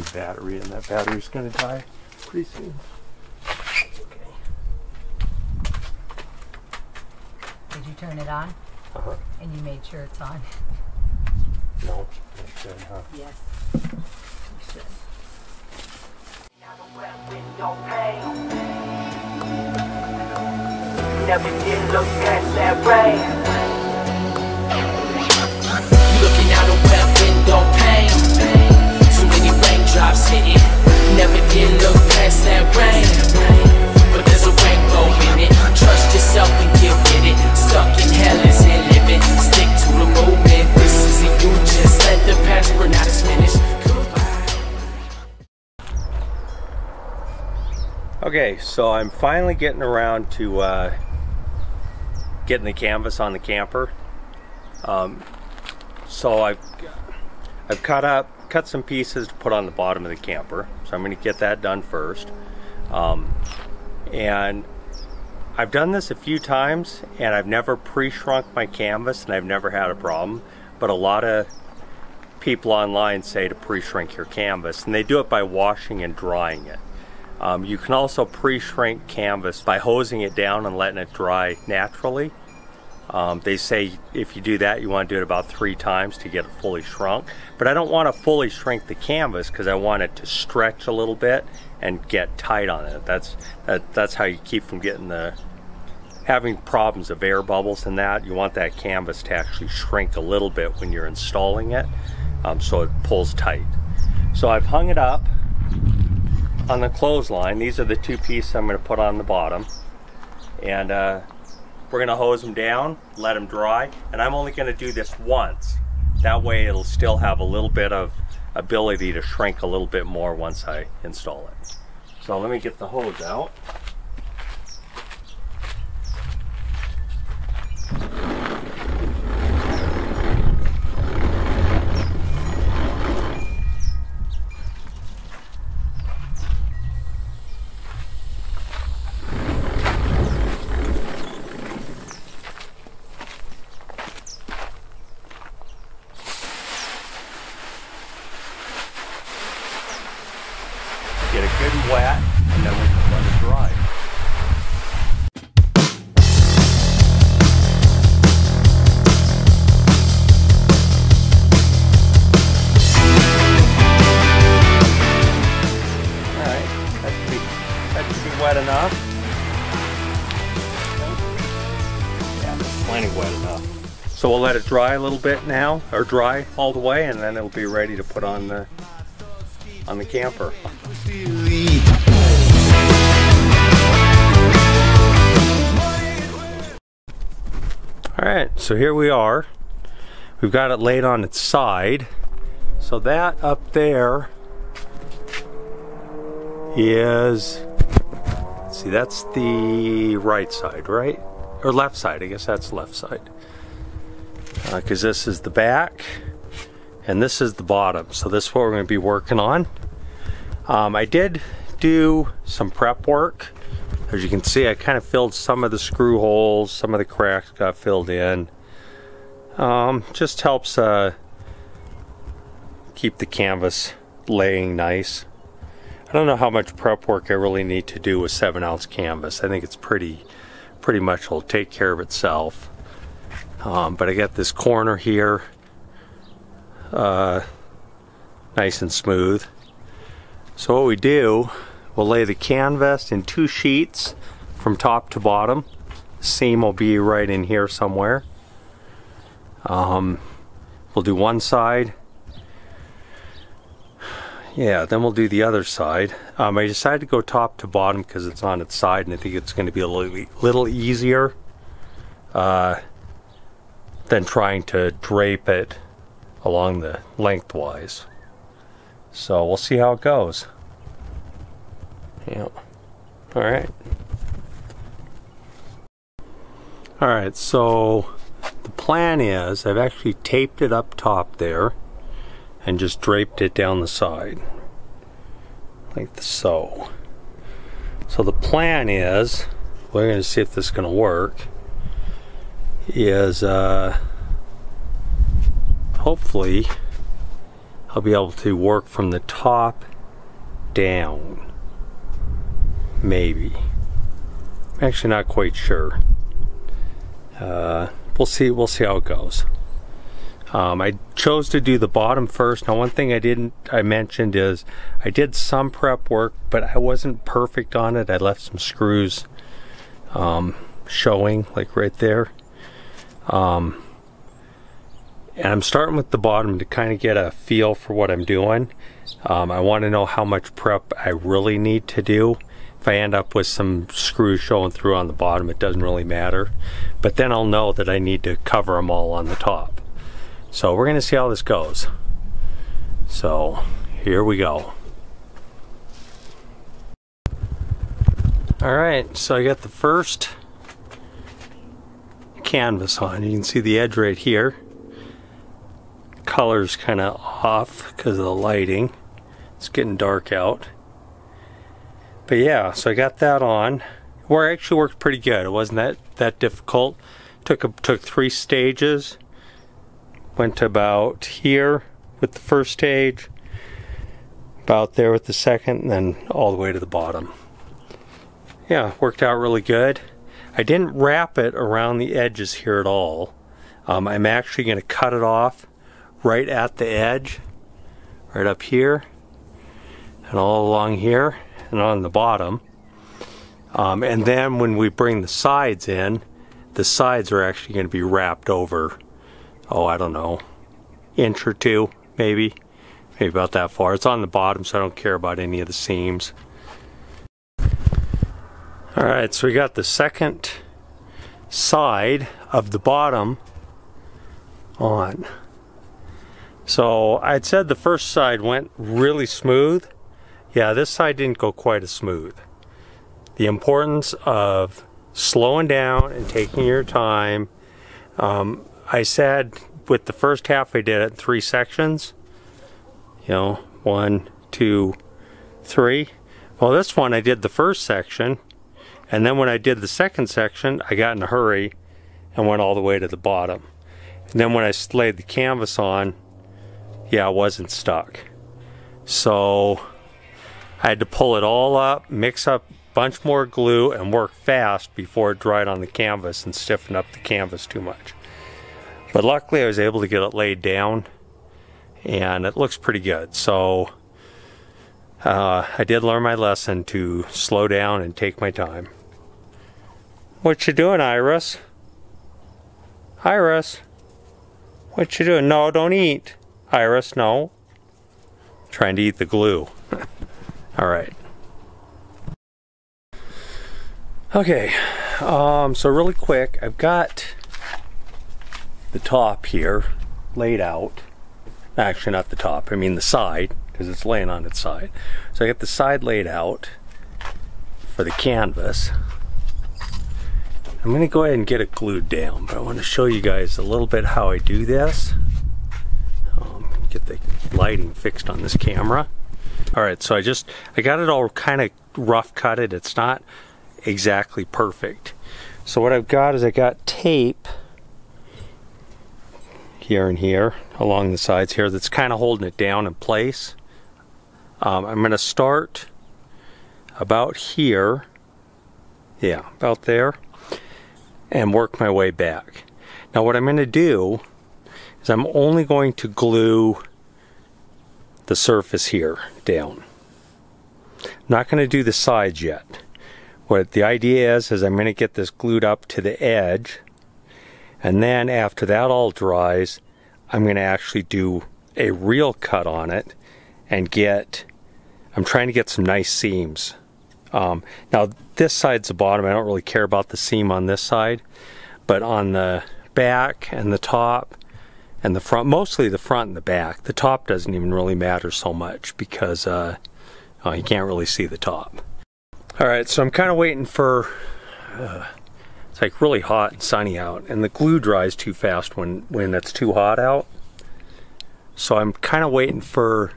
new battery, and that battery's going to die pretty soon. Okay. Did you turn it on? Uh-huh. And you made sure it's on? No, I should, huh? Yes, you should. Never did look past that rain. Looking out a wet window pane, too many raindrops hitting. Never did look past that rain, but there's a rainbow in it. Trust yourself and get with it. Stuck in hell is in living. Stick to the movement. This isn't you. Just let the past run out. It's finished. Goodbye. Okay, so I'm finally getting around to getting the canvas on the camper. So I've cut some pieces to put on the bottom of the camper. So I'm going to get that done first. And I've done this a few times, and I've never pre-shrunk my canvas, and I've never had a problem. But a lot of people online say to pre-shrink your canvas, and they do it by washing and drying it. You can also pre-shrink canvas by hosing it down and letting it dry naturally. They say if you do that, you want to do it about 3 times to get it fully shrunk. But I don't want to fully shrink the canvas because I want it to stretch a little bit and get tight on it. That's how you keep from getting having problems of air bubbles and that. You want that canvas to actually shrink a little bit when you're installing it, so it pulls tight. So I've hung it up on the clothesline. These are the 2 pieces I'm going to put on the bottom, and we're going to hose them down, let them dry, and I'm only going to do this once. That way it'll still have a little bit of ability to shrink a little bit more once I install it. So let me get the hose out. So we'll let it dry a little bit now, or dry all the way, and then it'll be ready to put on the camper. All right, so here we are. We've got it laid on its side. So that up there is, let's see, that's the right side, right? Or left side, I guess that's left side. Because this is the back and this is the bottom, so this is what we're going to be working on. I did do some prep work. As you can see, I kind of filled some of the screw holes, some of the cracks got filled in. Just helps keep the canvas laying nice. I don't know how much prep work I really need to do with 7-ounce canvas. I think it's pretty much will take care of itself. But I got this corner here nice and smooth. So what we do, we'll lay the canvas in 2 sheets from top to bottom. The seam will be right in here somewhere. We'll do one side. Yeah, then we'll do the other side. I decided to go top to bottom because it's on its side, and I think it's going to be a little easier than trying to drape it along the lengthwise. So we'll see how it goes. Yeah. All right, so the plan is I've actually taped it up top there and just draped it down the side like so. So the plan is, we're going to see if this is going to work, is hopefully I'll be able to work from the top down. Maybe. I'm actually not quite sure. We'll see how it goes. I chose to do the bottom first. Now, one thing I mentioned is I did some prep work, but I wasn't perfect on it. I left some screws showing, like right there. And I'm starting with the bottom to kind of get a feel for what I'm doing. I want to know how much prep I really need to do. If I end up with some screws showing through on the bottom, it doesn't really matter. But then I'll know that I need to cover them all on the top. So we're gonna see how this goes. So here we go. All right, so I got the first canvas on. You can see the edge right here. Color's kind of off because of the lighting. It's getting dark out. But yeah, so I got that on. Well, it actually worked pretty good. It wasn't that difficult. Took three stages. Went about here with the first stage, about there with the second, and then all the way to the bottom. Yeah, worked out really good. I didn't wrap it around the edges here at all. I'm actually going to cut it off right at the edge, right up here, and all along here, and on the bottom. And then when we bring the sides in, the sides are actually going to be wrapped over. Oh, I don't know, inch or two, maybe about that far. It's on the bottom, so I don't care about any of the seams. All right, so we got the second side of the bottom on. So I'd said the first side went really smooth. Yeah, this side didn't go quite as smooth. The importance of slowing down and taking your time. I said with the first half I did it in three sections, you know, 1, 2, 3. Well, this one I did the first section, and then when I did the second section I got in a hurry and went all the way to the bottom. And then when I laid the canvas on, yeah, I wasn't stuck. So I had to pull it all up, mix up a bunch more glue, and work fast before it dried on the canvas and stiffen up the canvas too much. But luckily I was able to get it laid down, and it looks pretty good. So I did learn my lesson to slow down and take my time. What you doing, Iris? Iris? What you doing? No, don't eat. Iris, no. I'm trying to eat the glue. All right. Okay, so really quick, I've got the top here laid out. Actually, not the top, I mean the side, because it's laying on its side. So I got the side laid out for the canvas. I'm gonna go ahead and get it glued down, but I want to show you guys a little bit how I do this. Get the lighting fixed on this camera. All right, so I got it all kind of rough cutted. It's not exactly perfect. So what I've got is I got tape here and here along the sides here that's kind of holding it down in place. I'm going to start about here, yeah, about there, and work my way back. Now what I'm going to do is I'm only going to glue the surface here down. I'm not going to do the sides yet. What the idea is I'm going to get this glued up to the edge. And then after that all dries, I'm going to actually do a real cut on it and I'm trying to get some nice seams. Now this side's the bottom, I don't really care about the seam on this side, but on the back and the top and the front, mostly the front and the back, the top doesn't even really matter so much because you can't really see the top. All right, so I'm kind of waiting for it's like really hot and sunny out, and the glue dries too fast when it's too hot out. So I'm kind of waiting for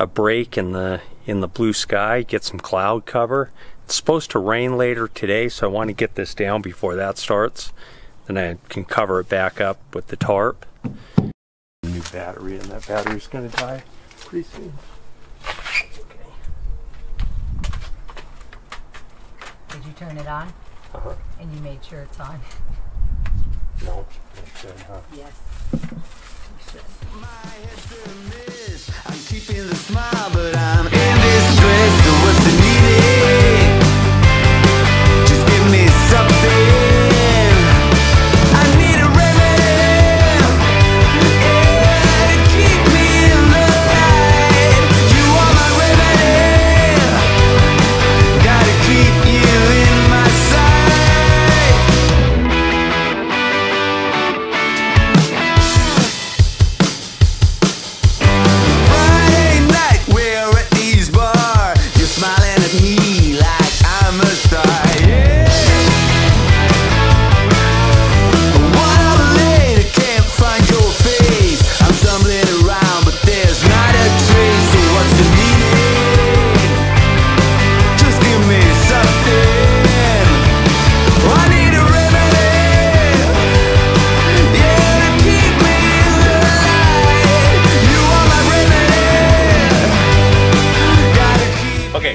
a break in the blue sky, get some cloud cover. It's supposed to rain later today, so I want to get this down before that starts. Then I can cover it back up with the tarp. New battery, and that battery's going to die pretty soon. Okay. you turn it on? Uh-huh. And you made sure it's on? No, it should, huh? Yes, you should. My head's a mess. I'm keeping the smile, but I'm in this dress. So what's the needed? Just give me something.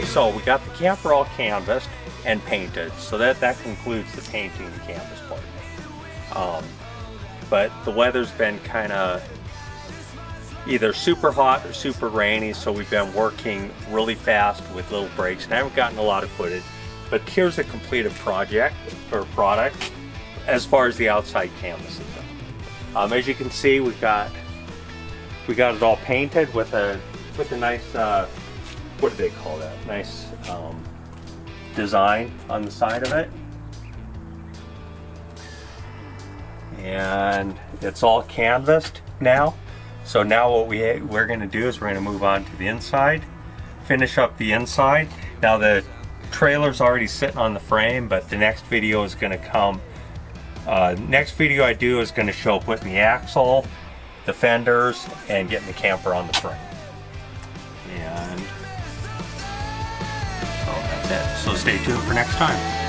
So we got the camper all canvassed and painted, so that concludes the painting and canvas part. But the weather's been kind of either super hot or super rainy, so we've been working really fast with little breaks, and I haven't gotten a lot of footage. But here's a completed project or product as far as the outside canvas is done. As you can see, we got it all painted with a nice. What do they call that? Nice design on the side of it. And it's all canvassed now. So now what we're gonna do is we're gonna move on to the inside, finish up the inside. Now the trailer's already sitting on the frame, but the next video is gonna come. Next video I do is gonna show putting the axle, the fenders, and getting the camper on the frame. And so stay tuned for next time.